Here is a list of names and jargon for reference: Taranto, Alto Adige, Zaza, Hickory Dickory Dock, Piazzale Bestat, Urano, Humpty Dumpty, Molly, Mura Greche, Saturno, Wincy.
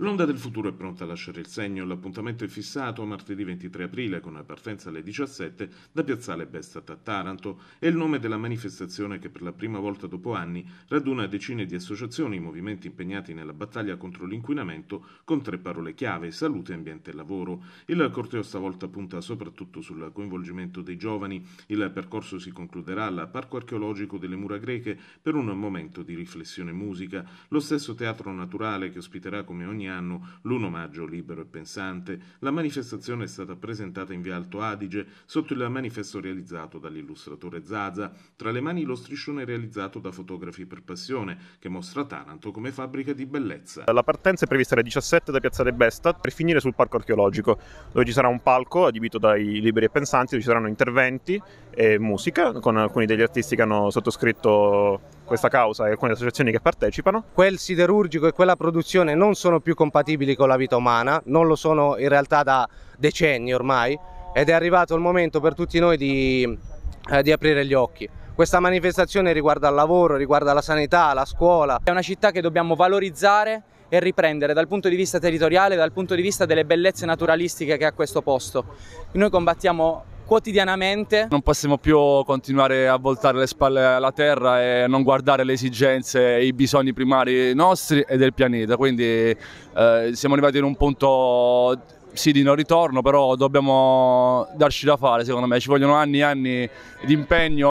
L'onda del futuro è pronta a lasciare il segno. L'appuntamento è fissato martedì 23 aprile con la partenza alle 17 da Piazzale Bestat a Taranto. È il nome della manifestazione che per la prima volta dopo anni raduna decine di associazioni e movimenti impegnati nella battaglia contro l'inquinamento con tre parole chiave: salute, ambiente e lavoro. Il corteo stavolta punta soprattutto sul coinvolgimento dei giovani. Il percorso si concluderà al Parco Archeologico delle Mura Greche per un momento di riflessione e musica. Lo stesso Teatro Naturale, che ospiterà come ogni anno l'1 maggio libero e pensante. La manifestazione è stata presentata in via Alto Adige sotto il manifesto realizzato dall'illustratore Zaza. Tra le mani lo striscione realizzato da fotografi per passione che mostra Taranto come fabbrica di bellezza. La partenza è prevista alle 17 da Piazzale Bestat per finire sul Parco Archeologico, dove ci sarà un palco adibito dai liberi e pensanti, dove ci saranno interventi e musica con alcuni degli artisti che hanno sottoscritto questa causa e alcune associazioni che partecipano. Quel siderurgico e quella produzione non sono più compatibili con la vita umana, non lo sono in realtà da decenni ormai, ed è arrivato il momento per tutti noi di aprire gli occhi. Questa manifestazione riguarda il lavoro, riguarda la sanità, la scuola. È una città che dobbiamo valorizzare e riprendere dal punto di vista territoriale, dal punto di vista delle bellezze naturalistiche che ha questo posto. Noi combattiamo quotidianamente. Non possiamo più continuare a voltare le spalle alla terra e non guardare le esigenze e i bisogni primari nostri e del pianeta, quindi siamo arrivati in un punto sì di non ritorno, però dobbiamo darci da fare, secondo me ci vogliono anni e anni di impegno.